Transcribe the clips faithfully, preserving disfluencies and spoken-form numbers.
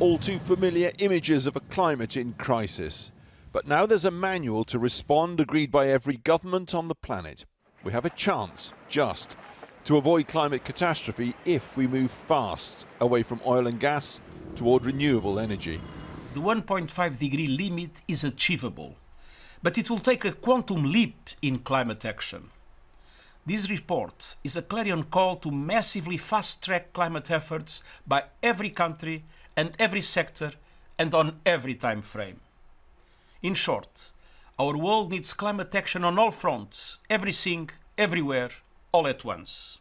all too familiar images of a climate in crisis. But now there's a manual to respond agreed by every government on the planet. We have a chance, just, to avoid climate catastrophe if we move fast away from oil and gas toward renewable energy. The one point five degree limit is achievable, but it will take a quantum leap in climate action. This report is a clarion call to massively fast-track climate efforts by every country and every sector and on every time frame. In short, our world needs climate action on all fronts, everything, everywhere, all at once.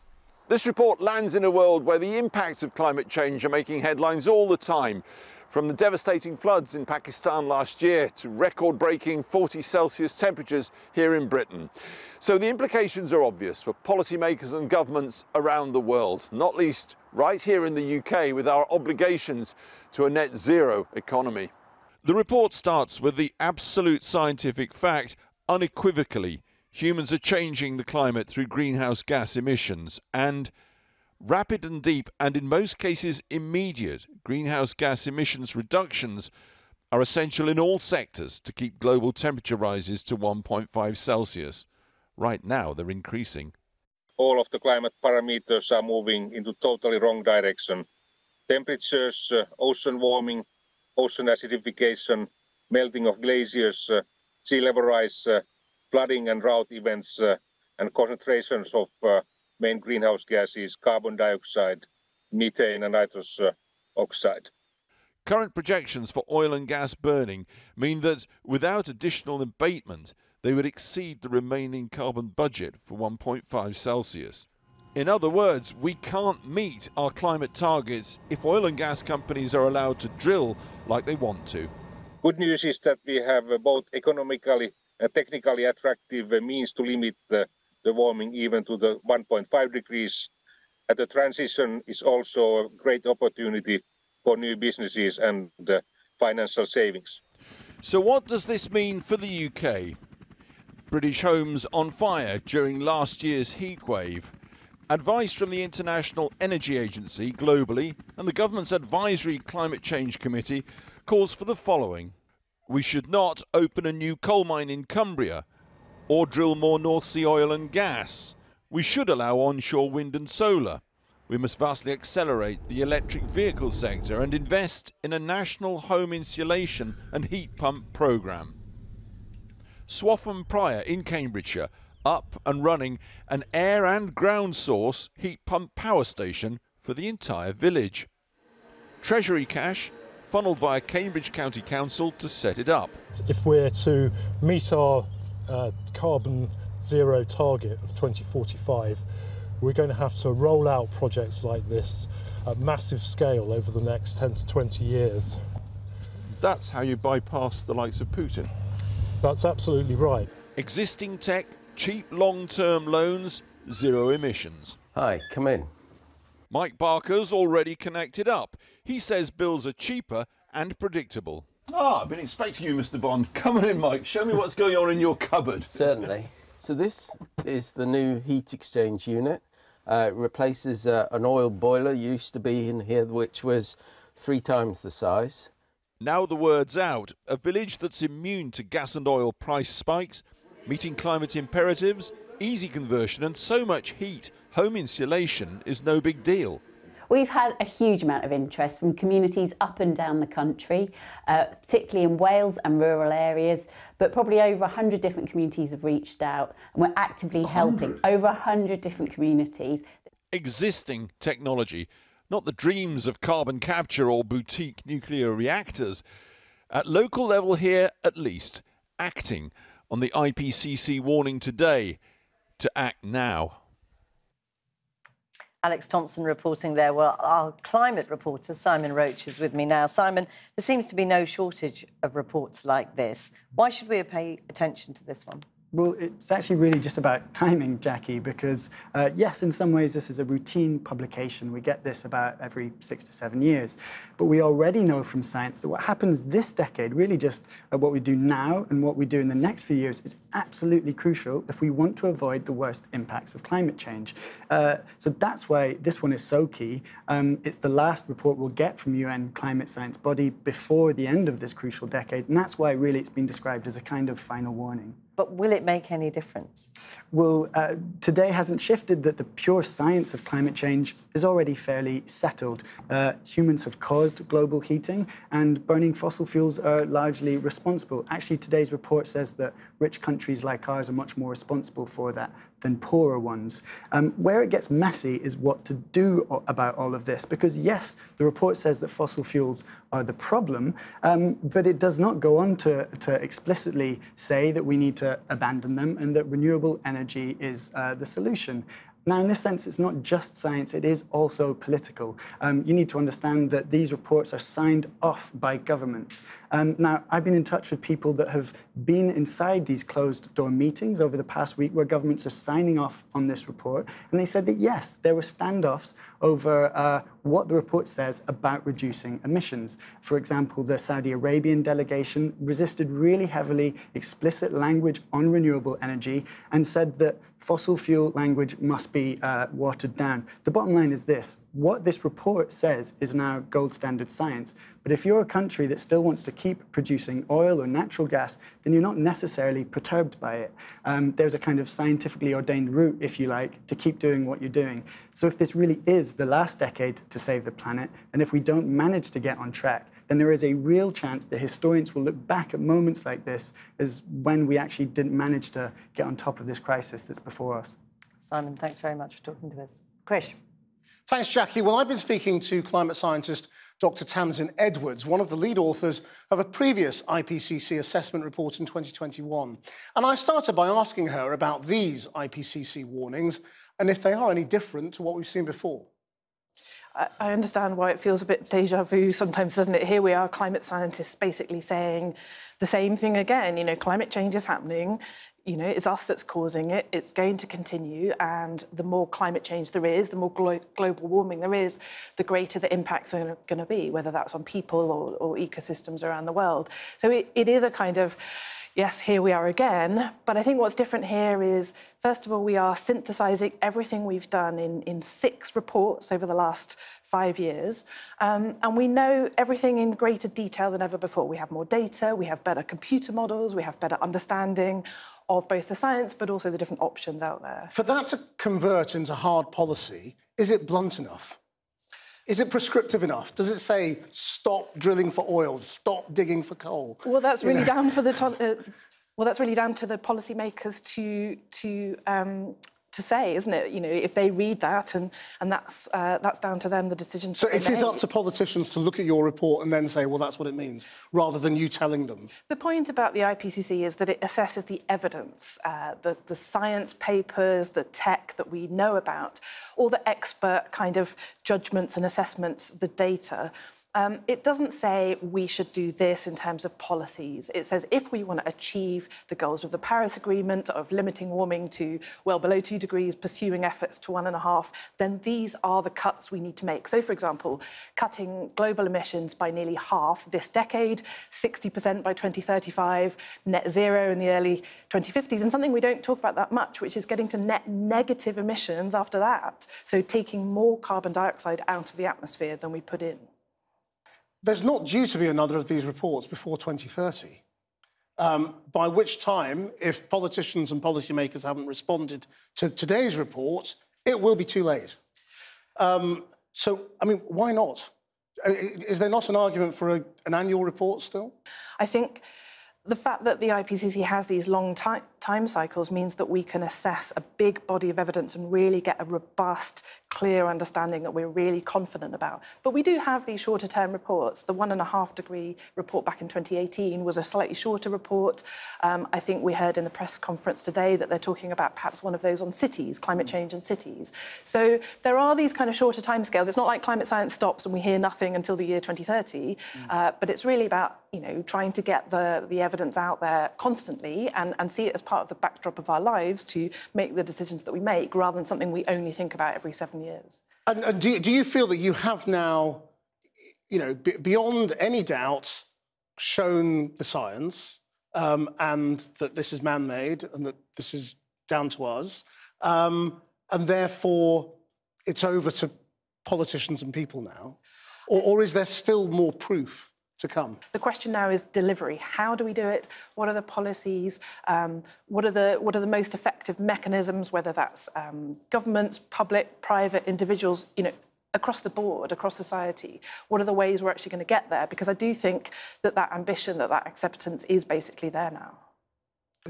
This report lands in a world where the impacts of climate change are making headlines all the time. From the devastating floods in Pakistan last year to record-breaking forty Celsius temperatures here in Britain. So the implications are obvious for policymakers and governments around the world, not least right here in the U K with our obligations to a net zero economy. The report starts with the absolute scientific fact, unequivocally, humans are changing the climate through greenhouse gas emissions, and rapid and deep, and in most cases immediate, greenhouse gas emissions reductions are essential in all sectors to keep global temperature rises to one point five Celsius. Right now they're increasing. All of the climate parameters are moving into totally wrong direction. Temperatures, uh, ocean warming, ocean acidification, melting of glaciers, uh, sea level rise, uh, flooding and drought events, uh, and concentrations of uh, main greenhouse gases, carbon dioxide, methane and nitrous uh, oxide. Current projections for oil and gas burning mean that without additional abatement, they would exceed the remaining carbon budget for one point five Celsius. In other words, we can't meet our climate targets if oil and gas companies are allowed to drill like they want to. Good news is that we have both economically and technically attractive means to limit the the warming even to the one point five degrees, and the transition is also a great opportunity for new businesses and uh, financial savings. So what does this mean for the U K? British homes on fire during last year's heatwave. Advice from the International Energy Agency globally and the government's Advisory Climate Change Committee calls for the following. We should not open a new coal mine in Cumbria, or drill more North Sea oil and gas. We should allow onshore wind and solar. We must vastly accelerate the electric vehicle sector and invest in a national home insulation and heat pump programme. Swaffham Prior in Cambridgeshire, up and running an air and ground source heat pump power station for the entire village. Treasury cash funnelled via Cambridge County Council to set it up. If we're to meet our Uh, carbon zero target of twenty forty-five, we're going to have to roll out projects like this at massive scale over the next ten to twenty years. That's how you bypass the likes of Putin. That's absolutely right. Existing tech, cheap long-term loans, zero emissions. Hi, come in. Mike Barker's already connected up. He says bills are cheaper and predictable. Ah, I've been expecting you, Mister Bond. Come on in, Mike. Show me what's going on in your cupboard. Certainly. So this is the new heat exchange unit. Uh, it replaces uh, an oil boiler used to be in here, which was three times the size. Now the word's out. A village that's immune to gas and oil price spikes, meeting climate imperatives, easy conversion and so much heat, home insulation is no big deal. We've had a huge amount of interest from communities up and down the country, uh, particularly in Wales and rural areas, but probably over one hundred different communities have reached out and we're actively helping over one hundred different communities. Existing technology, not the dreams of carbon capture or boutique nuclear reactors. At local level here, at least, acting on the I P C C warning today to act now. Alex Thompson reporting there. Well, our climate reporter, Simon Roach, is with me now. Simon, there seems to be no shortage of reports like this. Why should we pay attention to this one? Well, it's actually really just about timing, Jackie, because uh, yes, in some ways this is a routine publication. We get this about every six to seven years. But we already know from science that what happens this decade, really just uh, what we do now and what we do in the next few years, is absolutely crucial if we want to avoid the worst impacts of climate change. Uh, so that's why this one is so key. Um, it's the last report we'll get from U N Climate Science Body before the end of this crucial decade, and that's why really it's been described as a kind of final warning. But will it make any difference? Well, uh, today hasn't shifted that the pure science of climate change is already fairly settled. Uh, humans have caused global heating, and burning fossil fuels are largely responsible. Actually, today's report says that rich countries like ours are much more responsible for that than poorer ones. Um, where it gets messy is what to do about all of this, because yes, the report says that fossil fuels are the problem, um, but it does not go on to, to explicitly say that we need to abandon them and that renewable energy is uh, the solution. Now, in this sense, it's not just science, it is also political. Um, you need to understand that these reports are signed off by governments. Um, now, I've been in touch with people that have been inside these closed-door meetings over the past week where governments are signing off on this report, and they said that, yes, there were standoffs over uh, what the report says about reducing emissions. For example, the Saudi Arabian delegation resisted really heavily explicit language on renewable energy and said that fossil fuel language must be uh, watered down. The bottom line is this. What this report says is now gold standard science. But if you're a country that still wants to keep producing oil or natural gas, then you're not necessarily perturbed by it. Um, there's a kind of scientifically ordained route, if you like, to keep doing what you're doing. So if this really is the last decade to save the planet, and if we don't manage to get on track, then there is a real chance that historians will look back at moments like this as when we actually didn't manage to get on top of this crisis that's before us. Simon, thanks very much for talking to us. Krish. Thanks, Jackie. Well, I've been speaking to climate scientist Doctor Tamsin Edwards, one of the lead authors of a previous I P C C assessment report in twenty twenty-one. And I started by asking her about these I P C C warnings and if they are any different to what we've seen before. I understand why it feels a bit déjà vu sometimes, doesn't it? Here we are, climate scientists basically saying the same thing again. You know, climate change is happening. You know, it's us that's causing it. It's going to continue. And the more climate change there is, the more glo global warming there is, the greater the impacts are going to be, whether that's on people or, or ecosystems around the world. So it, it is a kind of, yes, here we are again. But I think what's different here is, first of all, we are synthesising everything we've done in, in six reports over the last five years. Um, and we know everything in greater detail than ever before. We have more data, we have better computer models, we have better understanding of both the science but also the different options out there. For that to convert into hard policy, is it blunt enough? Is it prescriptive enough? Does it say, stop drilling for oil, stop digging for coal? Well, that's really down for the uh, well, that's really down to the policymakers to to um, to say, isn't it? You know, if they read that, and and that's uh, that's down to them, the decision. So it is up to politicians to look at your report and then say, well, that's what it means, rather than you telling them. The point about the I P C C is that it assesses the evidence, uh, the the science papers, the tech that we know about, all the expert kind of judgments and assessments, the data. Um, it doesn't say we should do this in terms of policies. It says if we want to achieve the goals of the Paris Agreement of limiting warming to well below two degrees, pursuing efforts to one and a half, then these are the cuts we need to make. So, for example, cutting global emissions by nearly half this decade, sixty percent by twenty thirty-five, net zero in the early twenty fifties, and something we don't talk about that much, which is getting to net negative emissions after that. So taking more carbon dioxide out of the atmosphere than we put in. There's not due to be another of these reports before twenty thirty, um, by which time, if politicians and policymakers haven't responded to today's report, it will be too late. Um, so, I mean, why not? Is there not an argument for a, an annual report still? I think the fact that the I P C C has these long time, time cycles means that we can assess a big body of evidence and really get a robust, clear understanding that we're really confident about. But we do have these shorter-term reports. The one and a half degree report back in twenty eighteen was a slightly shorter report. Um, I think we heard in the press conference today that they're talking about perhaps one of those on cities, climate change in cities. So there are these kind of shorter timescales. It's not like climate science stops and we hear nothing until the year twenty thirty, mm. uh, but it's really about, you know, trying to get the, the evidence out there constantly and, and see it as part part of the backdrop of our lives to make the decisions that we make, rather than something we only think about every seven years. And, and do, you, do you feel that you have now, you know, b beyond any doubt, shown the science um, and that this is man-made and that this is down to us, um, and therefore it's over to politicians and people now? Or, or is there still more proof to come? The question now is delivery. How do we do it? What are the policies? Um, what are the what are the most effective mechanisms? Whether that's um, governments, public, private, individuals, you know, across the board, across society. What are the ways we're actually going to get there? Because I do think that that ambition, that that acceptance, is basically there now.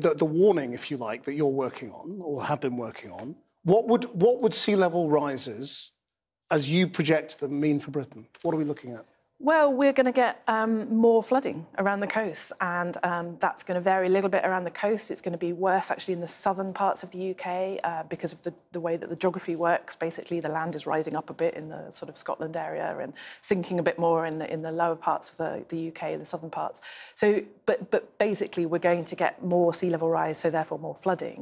The, the warning, if you like, that you're working on or have been working on. What would what would sea level rises, as you project them, mean for Britain? What are we looking at? Well, we're going to get um, more flooding around the coast, and um, that's going to vary a little bit around the coast. It's going to be worse, actually, in the southern parts of the U K uh, because of the, the way that the geography works. Basically, the land is rising up a bit in the sort of Scotland area and sinking a bit more in the, in the lower parts of the, the U K, the southern parts. So, but, but basically, we're going to get more sea level rise, so therefore more flooding.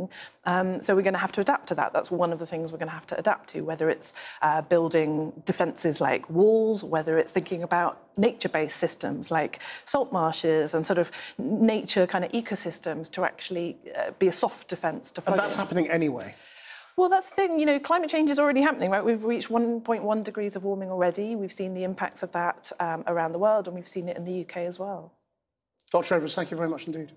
Um, so we're going to have to adapt to that. That's one of the things we're going to have to adapt to, whether it's uh, building defences like walls, whether it's thinking about nature-based systems like salt marshes and sort of nature kind of ecosystems to actually uh, be a soft defence to flooding. And that's happening anyway. Well, that's the thing, you know, climate change is already happening, right? We've reached one point one degrees of warming already. We've seen the impacts of that um, around the world, and we've seen it in the U K as well. Doctor Edwards, thank you very much indeed.